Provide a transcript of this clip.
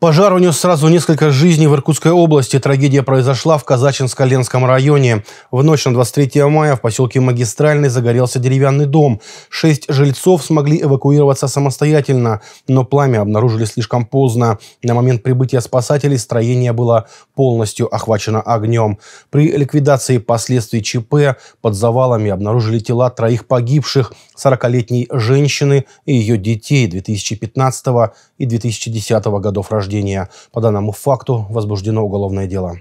Пожар унес сразу несколько жизней в Иркутской области. Трагедия произошла в Казачинско-Ленском районе. В ночь на 23 мая в поселке Магистральный загорелся деревянный дом. 6 жильцов смогли эвакуироваться самостоятельно, но пламя обнаружили слишком поздно. На момент прибытия спасателей строение было полностью охвачено огнем. При ликвидации последствий ЧП под завалами обнаружили тела 3 погибших – 40-летней женщины и ее детей 2015 и 2010 годов рождения. По данному факту возбуждено уголовное дело.